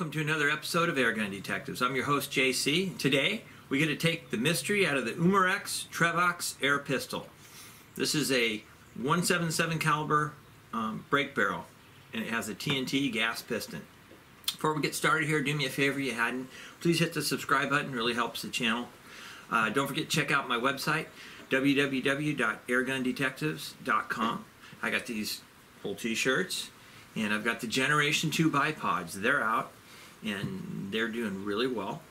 welcome to another episode of Airgun Detectives. I'm your host, JC. Today, we're going to take the mystery out of the Umarex Trevox air pistol. This is a 177 caliber break barrel, and it has a TNT gas piston. Before we get started here, do me a favor if you hadn't. Please hit the subscribe button. It really helps the channel. Don't forget to check out my website, www.airgundetectives.com. I got these old t-shirts, and I've got the Generation 2 bipods. They're out, and they're doing really well.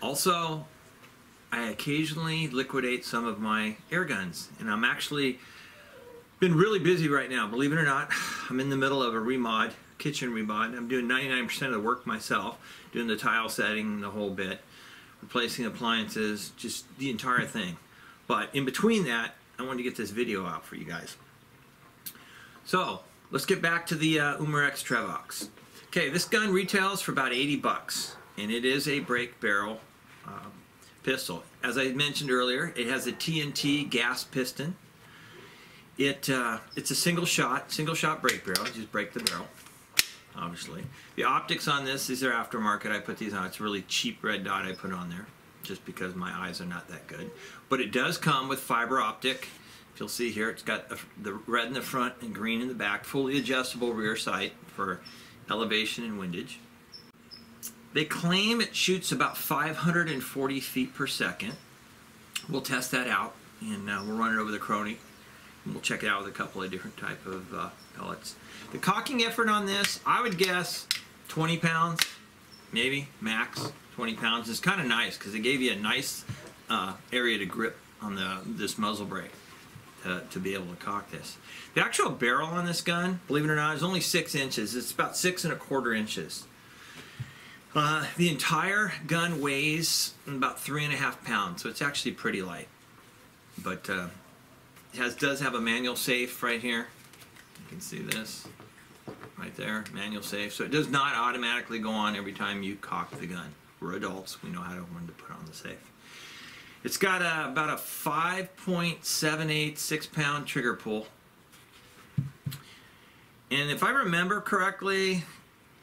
Also, I occasionally liquidate some of my air guns, and I'm actually been really busy right now. Believe it or not, I'm in the middle of a remod, kitchen remod. I'm doing 99% of the work myself, doing the tile setting, the whole bit, replacing appliances, just the entire thing. But in between that, I wanted to get this video out for you guys. So let's get back to the Umarex Trevox. Okay, this gun retails for about 80 bucks, and it is a break barrel pistol. As I mentioned earlier, it has a TNT gas piston. It's a single shot break barrel. You just break the barrel, obviously. The optics on this, these are aftermarket. I put these on. It's a really cheap red dot I put on there, just because my eyes are not that good. But it does come with fiber optic. If you'll see here, it's got the red in the front and green in the back, fully adjustable rear sight for elevation and windage. They claim it shoots about 540 feet per second. We'll test that out, and we'll run it over the Crony, and we'll check it out with a couple of different type of pellets. The cocking effort on this, I would guess 20 pounds, maybe, max 20 pounds. It's kind of nice because it gave you a nice area to grip on this muzzle brake to be able to cock this. The actual barrel on this gun, believe it or not, is only 6 inches. It's about 6 1/4 inches. The entire gun weighs about 3.5 pounds, so it's actually pretty light. But it does have a manual safe right here. You can see this right there, manual safe. So it does not automatically go on every time you cock the gun. We're adults, we know how to when to put on the safe. It's got about a 5.78 6-pound trigger pull. And if I remember correctly,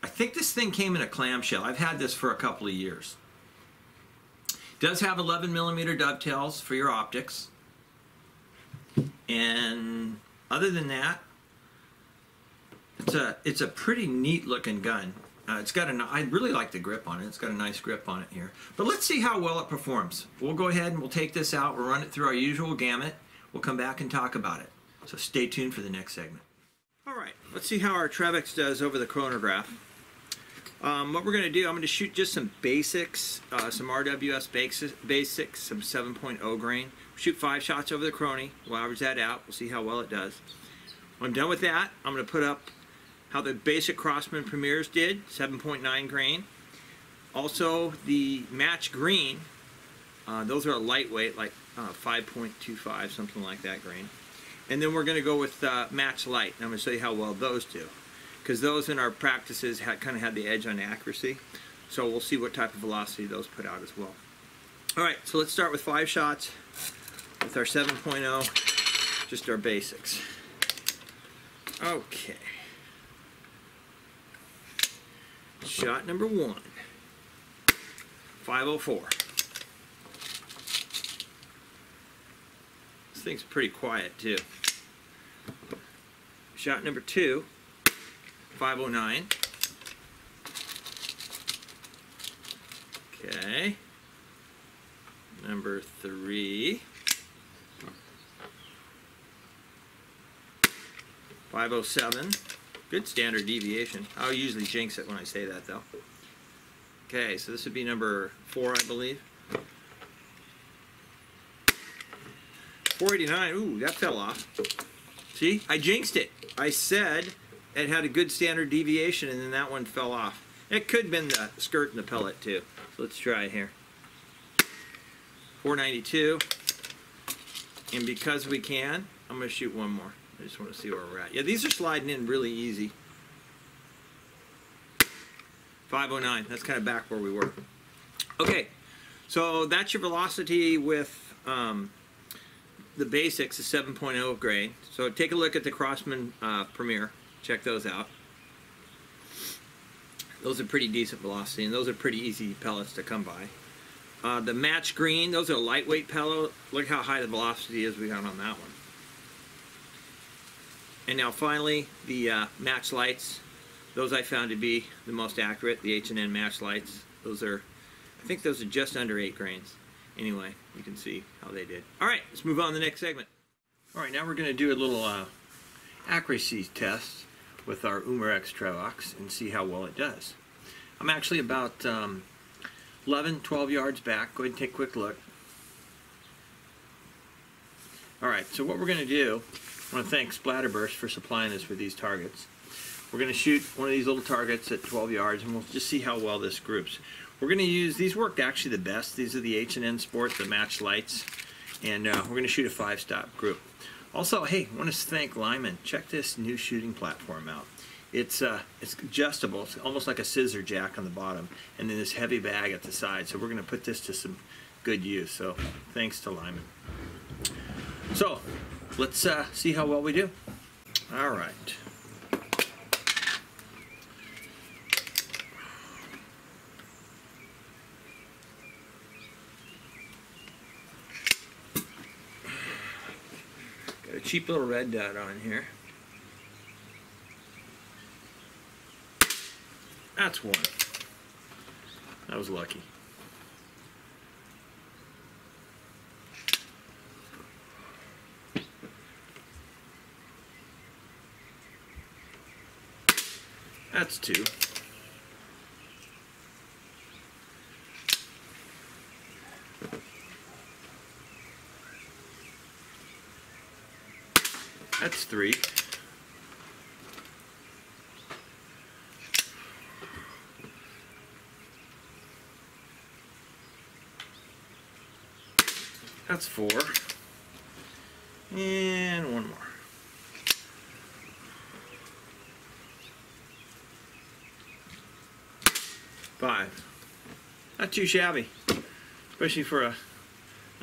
I think this thing came in a clamshell. I've had this for a couple of years. It does have 11mm dovetails for your optics. And other than that, it's a pretty neat looking gun. It's got I really like the grip on it. It's got a nice grip on it here. But let's see how well it performs. We'll go ahead and we'll take this out. We'll run it through our usual gamut. We'll come back and talk about it. So stay tuned for the next segment. All right, let's see how our Trevox does over the chronograph. What we're going to do, I'm going to shoot just some basics, some RWS basics, some 7.0 grain. We'll shoot 5 shots over the Crony. We'll average that out. We'll see how well it does. When I'm done with that, I'm going to put up how the basic Crosman Premiers did, 7.9 grain. Also, the Match Green, those are a lightweight, like 5.25, something like that grain. And then we're going to go with Match Light, and I'm going to show you how well those do, because those in our practices kind of had the edge on accuracy. So we'll see what type of velocity those put out as well. All right, so let's start with 5 shots with our 7.0, just our basics. Okay. Shot number 1, 504. This thing's pretty quiet too. Shot number 2, 509. Okay. Number 3, 507. Good standard deviation. I'll usually jinx it when I say that, though. Okay, so this would be number 4, I believe. 489. Ooh, that fell off. See? I jinxed it. I said it had a good standard deviation, and then that one fell off. It could have been the skirt and the pellet, too. So let's try here. 492. And because we can, I'm going to shoot one more. I just want to see where we're at. Yeah, these are sliding in really easy. 509. That's kind of back where we were. Okay, so that's your velocity with the basics, the 7.0 grade. So take a look at the Crosman Premier. Check those out. Those are pretty decent velocity, and those are pretty easy pellets to come by. The Match Green, those are lightweight pellet. Look how high the velocity is we got on that one. And now finally, the Match Lights. Those I found to be the most accurate, the H&N Match Lights. Those are, I think those are just under 8 grains. Anyway, you can see how they did. All right, let's move on to the next segment. All right, now we're going to do a little accuracy test with our Umarex Trevox and see how well it does. I'm actually about 11, 12 yards back. Go ahead and take a quick look. All right, so what we're going to do, I want to thank Splatterburst for supplying us with these targets. We're going to shoot one of these little targets at 12 yards, and we'll just see how well this groups. We're going to use, these worked actually the best. These are the H&N Sport, the Match Lights, and we're going to shoot a 5-stop group. Also, hey, I want to thank Lyman. Check this new shooting platform out. It's adjustable. It's almost like a scissor jack on the bottom, and then this heavy bag at the side. So we're going to put this to some good use. So thanks to Lyman. So let's see how well we do. All right. A cheap little red dot on here. That's one. That was lucky. That's two. That's three. That's four. And one more. Five. Not too shabby, especially for a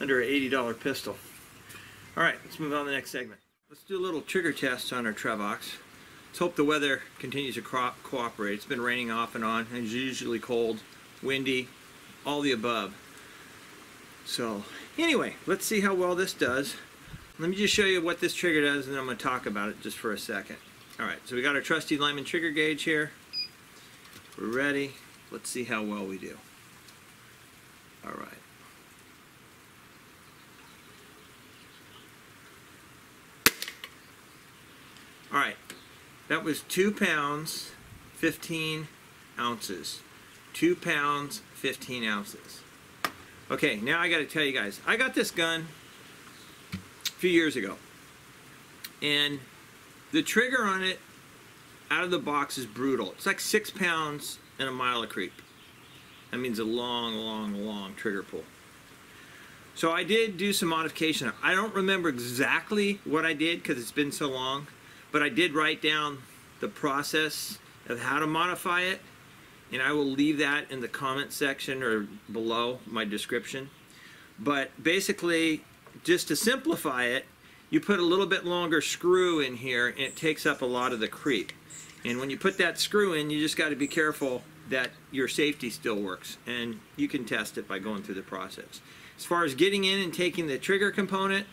under an $80 pistol. All right, let's move on to the next segment. Let's do a little trigger test on our Trevox. Let's hope the weather continues to cooperate. It's been raining off and on, and it's usually cold, windy, all the above. So anyway, let's see how well this does. Let me just show you what this trigger does, and then I'm going to talk about it just for a second. All right, so we got our trusty Lyman trigger gauge here. We're ready. Let's see how well we do. All right. Alright, that was 2 pounds, 15 ounces. 2 pounds, 15 ounces. Okay, now I got to tell you guys, I got this gun a few years ago, and the trigger on it out of the box is brutal. It's like 6 pounds and a mile of creep. That means a long, long, long trigger pull. So I did do some modification. I don't remember exactly what I did because it's been so long. But I did write down the process of how to modify it, and I will leave that in the comment section or below my description. But basically, just to simplify it, you put a little bit longer screw in here, and it takes up a lot of the creep. And when you put that screw in, you just got to be careful that your safety still works, and you can test it by going through the process. As far as getting in and taking the trigger component,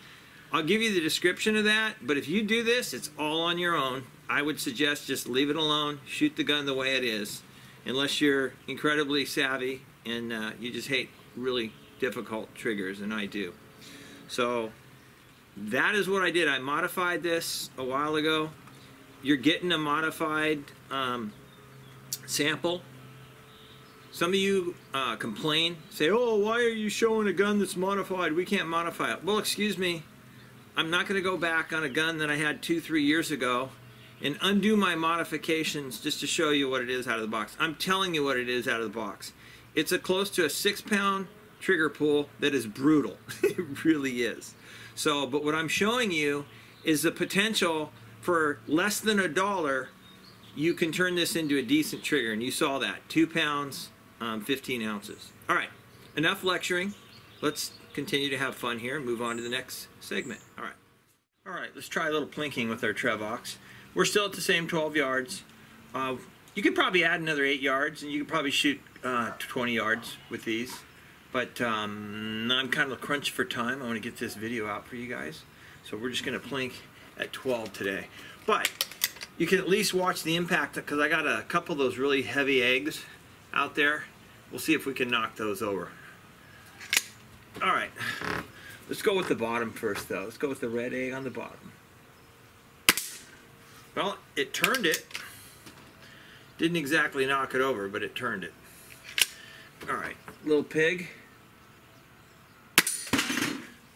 I'll give you the description of that, but if you do this, it's all on your own. I would suggest just leave it alone, shoot the gun the way it is, unless you're incredibly savvy and you just hate really difficult triggers, and I do. So that is what I did. I modified this a while ago. You're getting a modified sample. Some of you complain, say, oh, why are you showing a gun that's modified? We can't modify it. Well, excuse me. I'm not going to go back on a gun that I had 2-3 years ago and undo my modifications just to show you what it is out of the box. I'm telling you what it is out of the box. It's a close to a 6-pound trigger pull that is brutal. It really is. So, but what I'm showing you is the potential for less than $1, you can turn this into a decent trigger, and you saw that. 2 pounds, 15 ounces. All right, enough lecturing. Let's continue to have fun here and move on to the next segment. All right, let's try a little plinking with our Trevox. We're still at the same 12 yards. You could probably add another 8 yards, and you could probably shoot 20 yards with these. But I'm kind of crunched for time. I want to get this video out for you guys. So we're just going to plink at 12 today. But you can at least watch the impact, because I got a couple of those really heavy eggs out there. We'll see if we can knock those over. All right. Let's go with the bottom first, though. Let's go with the red egg on the bottom. Well, it turned it. Didn't exactly knock it over, but it turned it. All right. Little pig.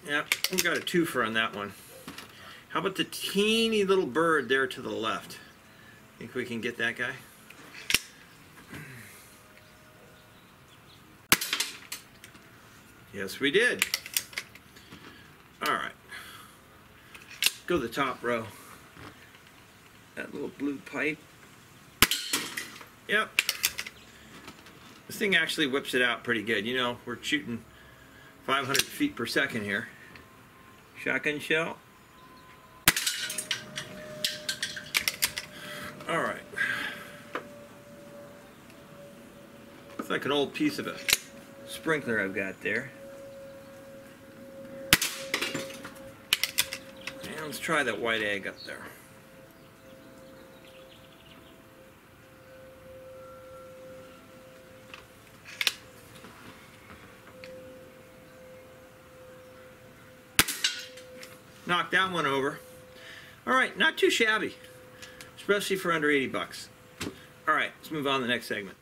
Yep, we got a twofer on that one. How about the teeny little bird there to the left? Think we can get that guy? Yes, we did. All right. Go to the top row. That little blue pipe. Yep. This thing actually whips it out pretty good. You know, we're shooting 500 feet per second here. Shotgun shell. All right. It's like an old piece of a sprinkler I've got there. And let's try that white egg up there. Knock that one over. All right, not too shabby, especially for under 80 bucks. All right, let's move on to the next segment.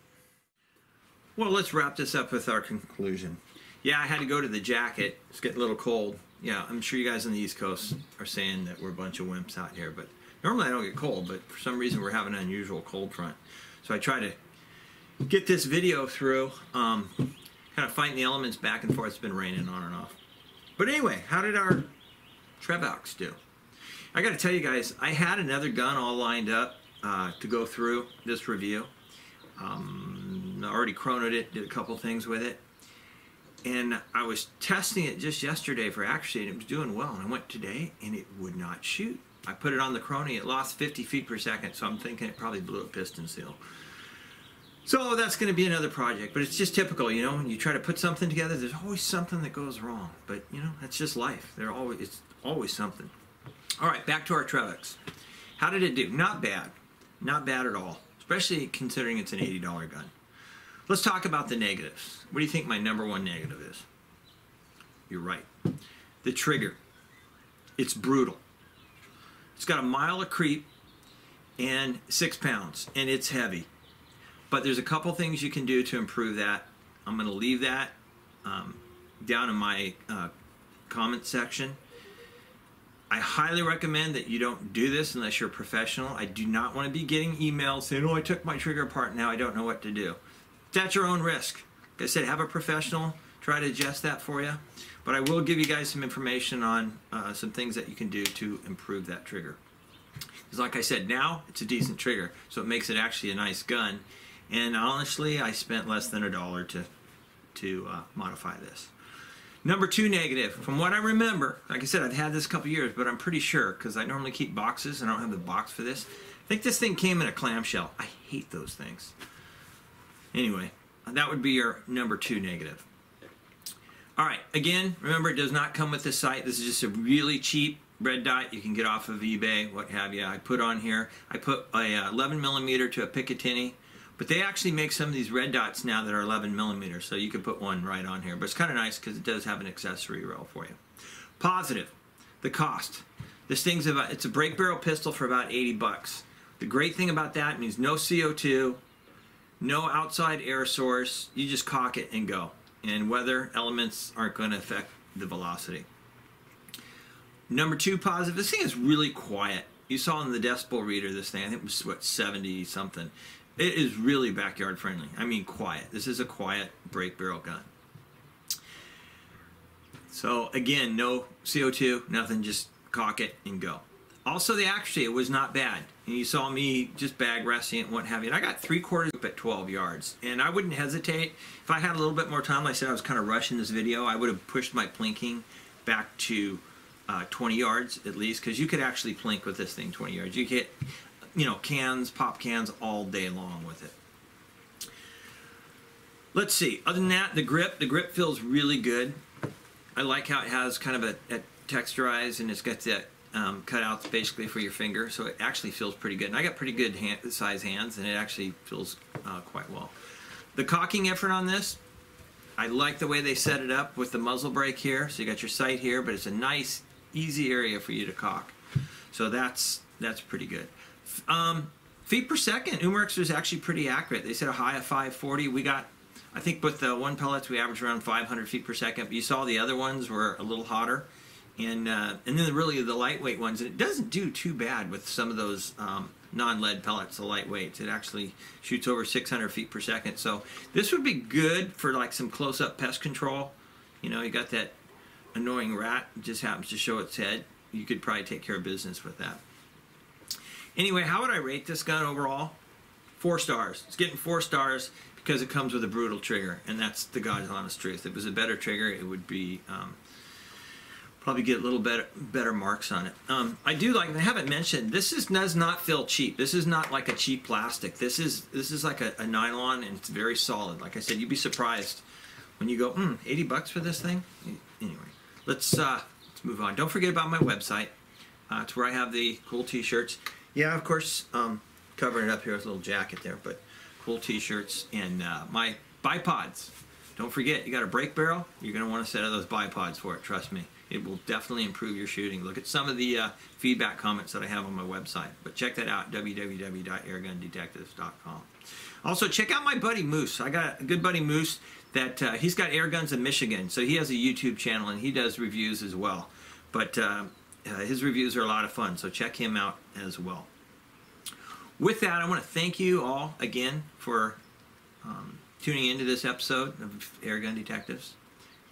Well, let's wrap this up with our conclusion. Yeah, I had to go to the jacket. It's getting a little cold. Yeah, I'm sure you guys on the East Coast are saying that we're a bunch of wimps out here, but normally I don't get cold, but for some reason we're having an unusual cold front. So I try to get this video through, kind of fighting the elements back and forth. It's been raining on and off. But anyway, how did our Trevox do? I got to tell you guys, I had another gun all lined up to go through this review. I already chronoed it, did a couple things with it, and I was testing it just yesterday for accuracy, and it was doing well. And I went today, and it would not shoot. I put it on the chrono, it lost 50 feet per second, so I'm thinking it probably blew a piston seal. So that's going to be another project, but it's just typical, you know, when you try to put something together, there's always something that goes wrong. But, you know, that's just life. It's always something. All right, back to our Trevox. How did it do? Not bad. Not bad at all, especially considering it's an $80 gun. Let's talk about the negatives. What do you think my number one negative is? You're right. The trigger. It's brutal. It's got a mile of creep and 6 pounds, and it's heavy. But there's a couple things you can do to improve that. I'm going to leave that down in my comment section. I highly recommend that you don't do this unless you're a professional. I do not want to be getting emails saying, oh, I took my trigger apart, now I don't know what to do. That's your own risk. Like I said, have a professional try to adjust that for you. But I will give you guys some information on some things that you can do to improve that trigger. Because like I said, now it's a decent trigger, so it makes it actually a nice gun. And honestly, I spent less than $1 to modify this. Number two negative, from what I remember, like I said, I've had this a couple years, but I'm pretty sure, because I normally keep boxes, and I don't have the box for this. I think this thing came in a clamshell. I hate those things. Anyway, that would be your number two negative. All right, again, remember, it does not come with this sight. This is just a really cheap red dot you can get off of eBay, what have you. I put on here, I put a 11 millimeter to a Picatinny. But they actually make some of these red dots now that are 11 millimeters, so you can put one right on here. But it's kind of nice because it does have an accessory rail for you. Positive, the cost. This thing's about, it's a break barrel pistol for about 80 bucks. The great thing about that means no CO2, no outside air source. You just cock it and go. And weather elements aren't going to affect the velocity. Number two positive, this thing is really quiet. You saw in the decibel reader this thing, I think it was, what, 70 something. It is really backyard friendly. I mean quiet. This is a quiet break barrel gun. So again, no CO2, nothing, just cock it and go. Also the accuracy, it was not bad. And you saw me just bag resting and what have you. And I got 3/4 at 12 yards. And I wouldn't hesitate. If I had a little bit more time, like I said, I was kind of rushing this video, I would have pushed my plinking back to 20 yards at least, because you could actually plink with this thing 20 yards. You get you know, cans, pop cans all day long with it. Let's see. Other than that, the grip feels really good. I like how it has kind of a texturized, and it's got that cutouts basically for your finger, so it actually feels pretty good. And I got pretty good size hands, and it actually feels quite well. The cocking effort on this, I like the way they set it up with the muzzle brake here. So you got your sight here, but it's a nice, easy area for you to cock. So that's pretty good. Feet per second, Umarex was actually pretty accurate. They said a high of 540. We got, I think with the one pellets, we averaged around 500 feet per second. But you saw the other ones were a little hotter. And then really the lightweight ones, and it doesn't do too bad with some of those non-lead pellets, the lightweights. It actually shoots over 600 feet per second. So this would be good for like some close-up pest control. You know, you got that annoying rat, it just happens to show its head. You could probably take care of business with that. Anyway, how would I rate this gun overall? 4 stars. It's getting 4 stars because it comes with a brutal trigger, and that's the God's honest truth. If it was a better trigger, it would be... probably get a little better marks on it. I do like, and I haven't mentioned, this does not feel cheap. This is not like a cheap plastic. This is like a nylon, and it's very solid. Like I said, you'd be surprised when you go, $80 for this thing? Anyway, let's move on. Don't forget about my website. It's where I have the cool t-shirts. Yeah, of course, covering it up here with a little jacket there, but cool t-shirts and my bipods. Don't forget, you got a brake barrel, you're gonna wanna set up those bipods for it, trust me. It will definitely improve your shooting. Look at some of the feedback comments that I have on my website. But check that out, www.airgundetectives.com. Also, check out my buddy Moose. I got a good buddy Moose that he's got air guns in Michigan. So he has a YouTube channel, and he does reviews as well. But his reviews are a lot of fun, so check him out as well. With that, I want to thank you all again for tuning into this episode of Airgun Detectives.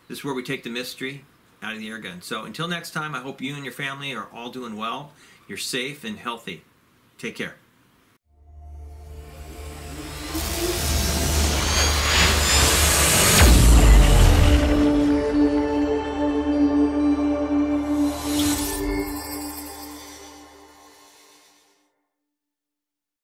This is where we take the mystery out of the air gun. So until next time, I hope you and your family are all doing well. You're safe and healthy. Take care.